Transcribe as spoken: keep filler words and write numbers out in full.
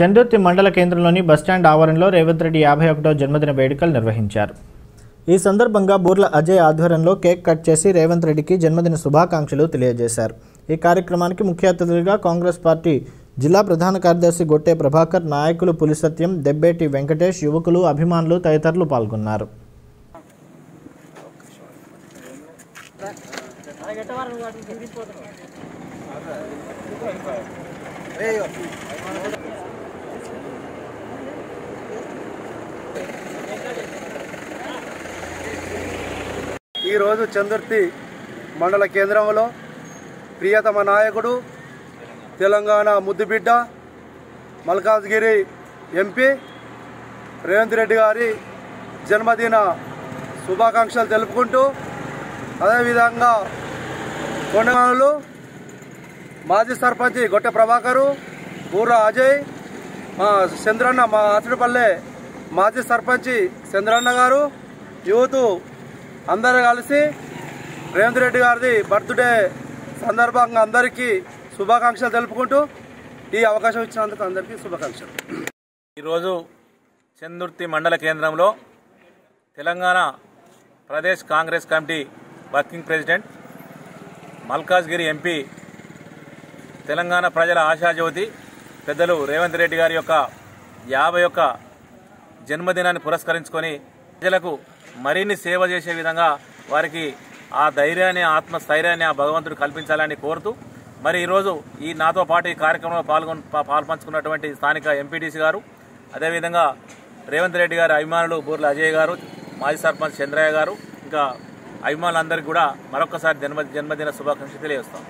చందుర్తి మండల కేంద్రంలోని bus stand ఆవరణలో రేవంత్ రెడ్డి యాభై ఒకటవ జన్మదిన వేడుకలు నిర్వహించారు। ఈ సందర్భంగా బోర్లా అజయ్ ఆధ్వర్యంలో కేక్ కట్ చేసి రేవంత్ రెడ్డికి జన్మదిన శుభాకాంక్షలు తెలియజేశారు। ఈ కార్యక్రమానికి ముఖ్య అతిథులుగా కాంగ్రెస్ పార్టీ జిల్లా ప్రధాన కార్యదర్శి గోటే ప్రభాకర్, నాయకులు పులిసత్యం, దబ్బేటి వెంకటేశ్, యువకులు, అభిమానులు తదితరులు పాల్గొన్నారు। चंद्रति मंडल केंद्रंलो प्रियतम नायकुडु तेलंगाण मुद्दुबिड्ड मल्काजगिरी एंपी रेवंत रेड्डी गारी जन्मदिन शुभाकांक्षलु तेलुपुकुंटू अदे विधंगा कोंडगांवलो माजी सर्पंच गोटे प्रभाकर, बोर्ला अजय, चंद्रण्ण मा आसडपल्ले माजी सर्पंच चंद्रण्ण गारू यूथ అందరూ కలిసి రేవంత్ రెడ్డి గారి బర్త్డే సందర్భంగా అందరికీ శుభాకాంక్షలు తెలుపుకుంటూ ఈ అవకాశం ఇచ్చినందుకు అందరికీ శుభాకాంక్షలు। ఈ రోజు చందుర్తి మండల కేంద్రంలో Telangana Pradesh Congress committee working president, Malkajgiri MP, Telangana ప్రజల ఆశాజ్యోతి పెద్దలు రేవంత్ రెడ్డి గారి యొక్క యాభై ఒకటవ జన్మదినాన్ని పురస్కరించుకొని ప్రజలకు మరిన్ని సేవ చేసే విధంగా వారికి ఆ ధైర్యాన్ని, ఆత్మస్థైర్యాన్ని ఆ భగవంతుడు కల్పించాలని కోరుతూ మరి ఈరోజు ఈ నాతో పాటు ఈ కార్యక్రమంలో పాల్గొని పాల్పంచుకున్నటువంటి స్థానిక ఎంపీటీసీ గారు, అదేవిధంగా రేవంత్ రెడ్డి గారి అభిమానులు బోర్లా అజయ్ గారు, మాజీ సర్పంచ్ చంద్రయ్య గారు, ఇంకా అభిమానులందరికీ కూడా మరొకసారి జన్మ జన్మదిన శుభాకాంక్షలు తెలియజేస్తాం।